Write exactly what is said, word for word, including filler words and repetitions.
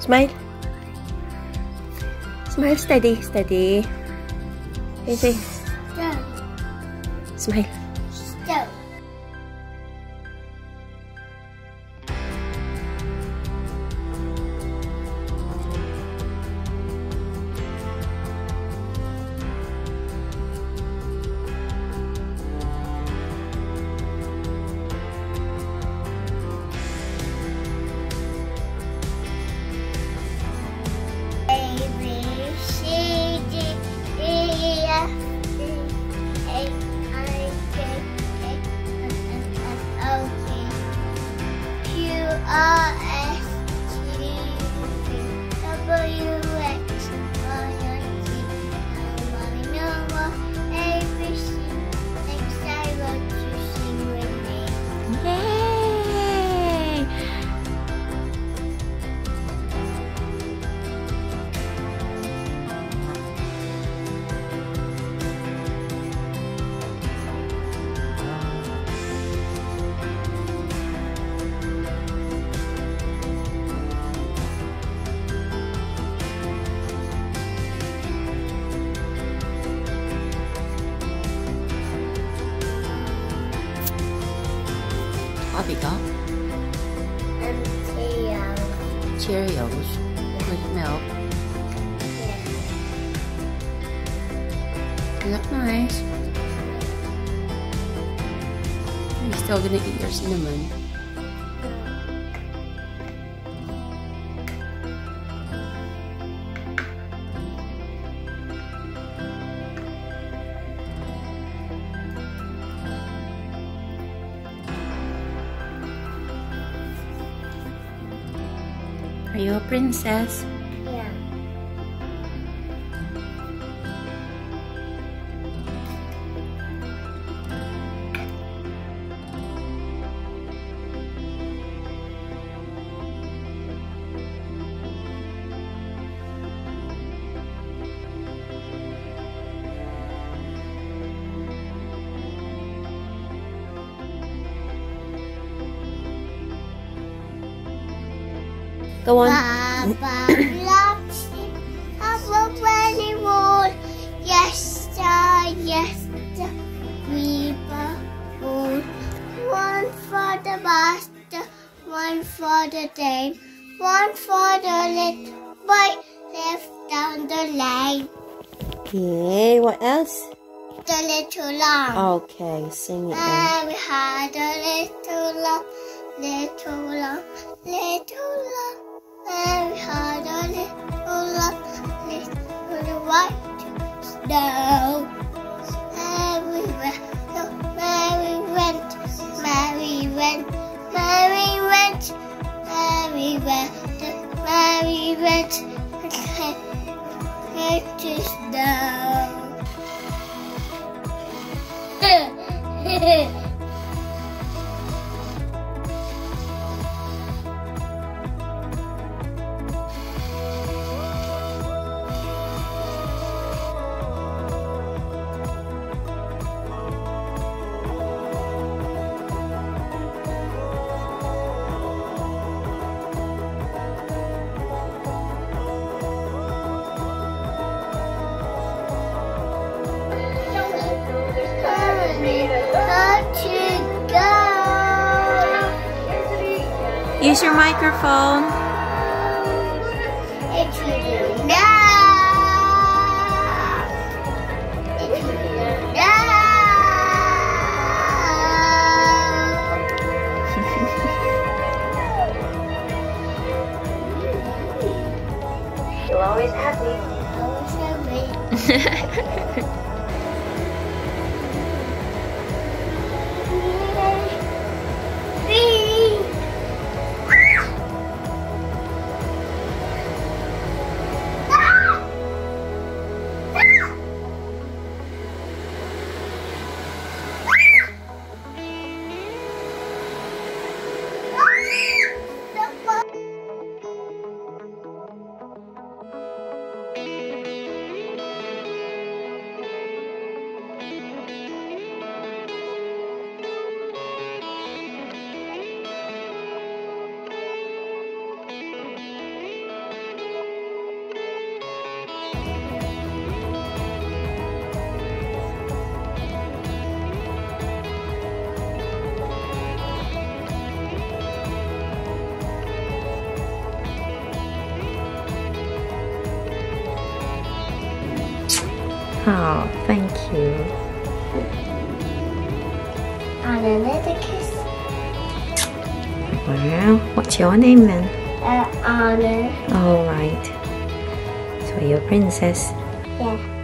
Smile. Smile, steady, steady. Easy. Smile. Big up. And Cheerios. Cheerios with milk. Yeah. You look nice. Are you still gonna eat your cinnamon? Are you a princess? Yeah. Go on. Papa loves you. Papa very much. Yes, sir. Yes, sir. We were one for the master, one for the dame, one for the little boy left down the lane. Okay, what else? The little lamb. Okay, sing it then. And we had a little lamb, little lamb, little lamb. And we had a little lamb, little white snow. And we went, so Mary went, Mary went, Mary went, Mary went, Mary went, little snow. Use your microphone. It will not. It will not. You always have me. Always have me. another kiss. Wow. What's your name then? Uh, Anna. Alright. So you're a princess? Yeah.